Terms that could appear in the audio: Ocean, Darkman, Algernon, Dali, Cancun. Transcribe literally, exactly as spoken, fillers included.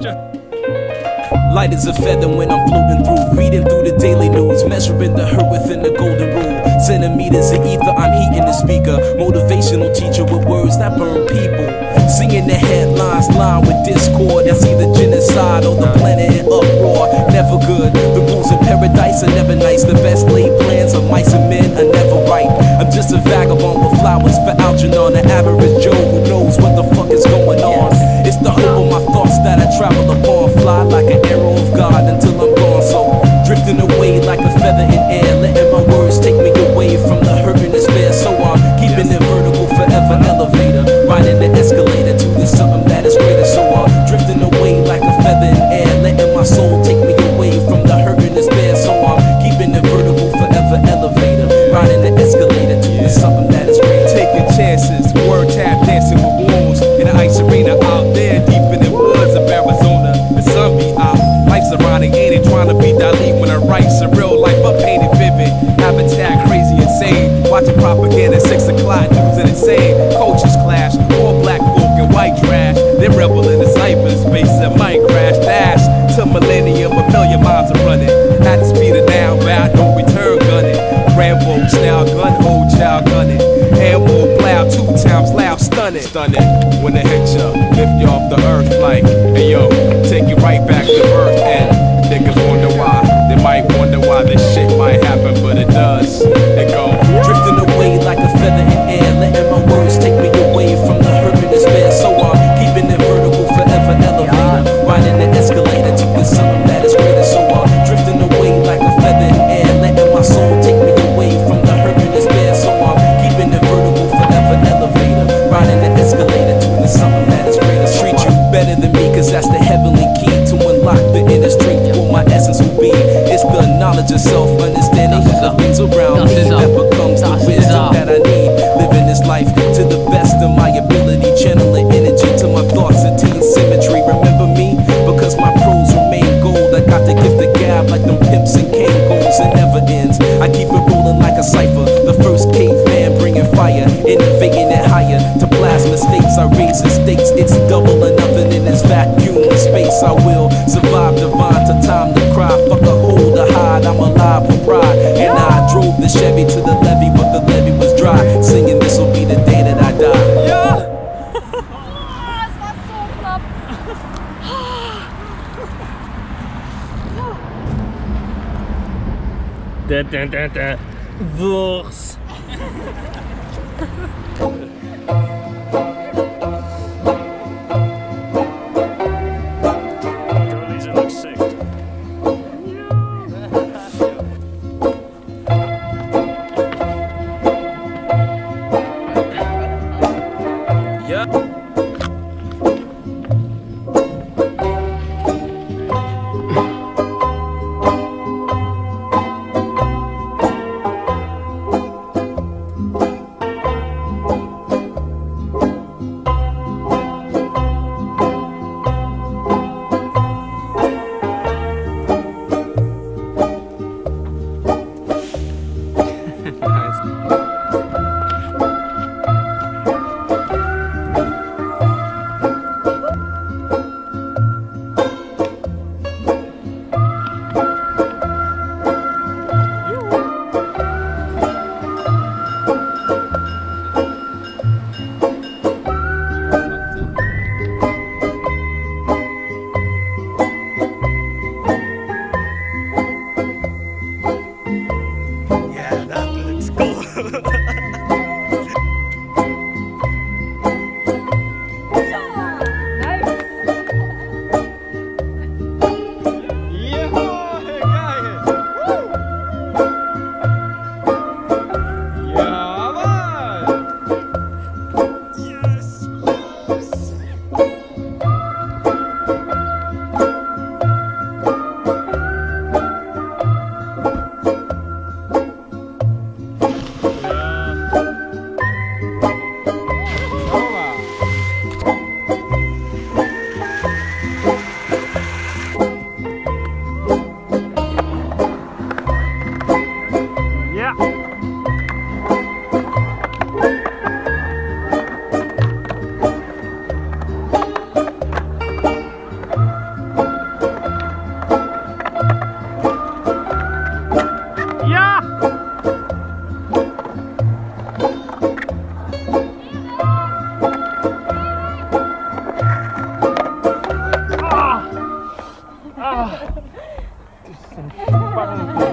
Yes. Light as a feather when I'm floating through, reading through the daily news, measuring the hurt within the golden rule. Centimeters of ether, I'm heating the speaker, motivational teacher with words that burn people. Seeing the headlines line with discord, I see the genocide on the planet in uproar. Never good, the rules in paradise are never nice. The best laid plans of mice and men are never right. I'm just a vagabond with flowers for Algernon, the average Joe who knows what the fuck is going on. It's the hope of my thoughts that I travel upon, fly like an arrow of God until I'm gone. So drifting away like a feather in air, letting my words take me away from the hurt and despair. So I'm keeping it vertical forever, elevator, riding the escalator to this something that is greater. So I'm drifting away like a feather in air, letting my soul take me away from the hurt and despair. So I'm keeping it vertical forever, elevator, riding the escalator to this something that is greater. Taking chances, word tap dancing with wounds in an ice arena out there, deep in the woods of Arizona. The sun be out, life's ironic, ain't it trying to be Dali? Rights in real life, I painted vivid. Habitat crazy, insane. Watching propaganda, six o'clock news and insane. Cultures clash, all black folk and white trash. They rebel in the cyberspace that might crash. Dash to millennium, a million miles are running. At the speed of now, bound, don't return gunning. Rambo, style gun, old child gunning. Ammo, plow, two times loud, stunning. Stunning, when they hit ya, lift you off the earth like, hey yo, take you right back to birth. And niggas wonder why. They might wonder why this shit might happen, but it does. They go drifting away like a feather in air, letting my words take me away from the hurt and despair. So I'm keeping it vertical forever, elevator, riding the escalator to get something that is greater. So I'm drifting away like a feather in air, letting my soul take me away from the hurt and despair. So I'm keeping it vertical forever, elevator, riding the escalator to get something that is greater. Treat you better than me, cause that's the heavenly key to unlock the inner strength. Will my essence will be. It's the knowledge of self, understanding of the things around me that becomes the wisdom that I need. Living this life to the best of my ability, channeling energy to my thoughts and to symmetry. Remember me, because my pros remain gold. I got the gift of gab like them pimps and Cancun's. It never ends. I keep it rolling like a cipher. The first caveman bringing fire, innovating it higher. To blast mistakes, I raise the stakes. It's double or nothing in this vacuum of space. I will survive divine to time to cry. Fuck a hole to hide. I'm alive with pride. And I drove the Chevy to the levee, but the levee was dry. Singing, this'll be the day that I die. Yeah! Ah, es war so knapp. Da, da, da, da. Wurst. Nice. Oh,